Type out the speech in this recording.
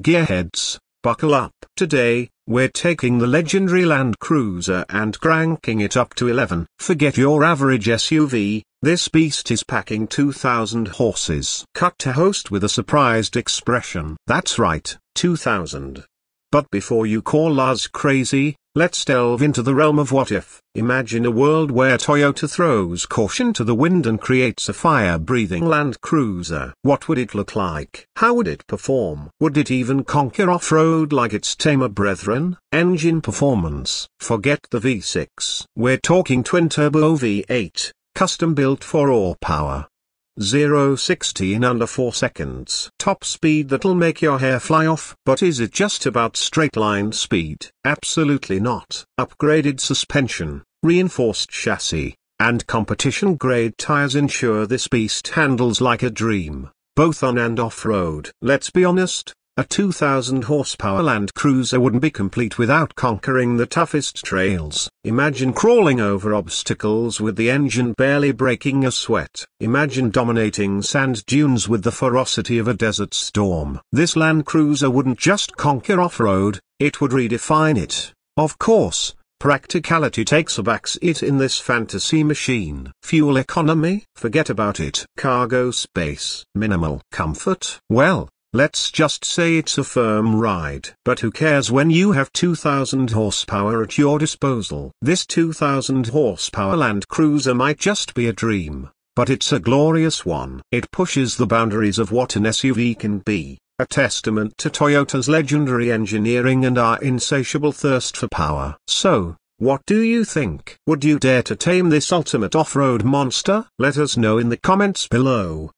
Gearheads, buckle up. Today, we're taking the legendary Land Cruiser and cranking it up to 11. Forget your average SUV, this beast is packing 2,000 horses. Cut to host with a surprised expression. That's right, 2,000. But before you call Lars crazy, let's delve into the realm of what if. Imagine a world where Toyota throws caution to the wind and creates a fire-breathing Land Cruiser. What would it look like? How would it perform? Would it even conquer off-road like its tamer brethren? Engine performance. Forget the V6. We're talking twin-turbo V8, custom-built for raw power. 0-60 in under 4 seconds. Top speed that'll make your hair fly off. But is it just about straight line speed? Absolutely not. Upgraded suspension, reinforced chassis, and competition grade tires ensure this beast handles like a dream, both on and off-road. Let's be honest, a 2,000 horsepower Land Cruiser wouldn't be complete without conquering the toughest trails. Imagine crawling over obstacles with the engine barely breaking a sweat. Imagine dominating sand dunes with the ferocity of a desert storm. This Land Cruiser wouldn't just conquer off-road, it would redefine it. Of course, practicality takes a backseat in this fantasy machine. Fuel economy? Forget about it. Cargo space? Minimal. Comfort? Well, let's just say it's a firm ride. But who cares when you have 2,000 horsepower at your disposal? This 2,000 horsepower Land Cruiser might just be a dream, but it's a glorious one. It pushes the boundaries of what an SUV can be, a testament to Toyota's legendary engineering and our insatiable thirst for power. So, what do you think? Would you dare to tame this ultimate off-road monster? Let us know in the comments below.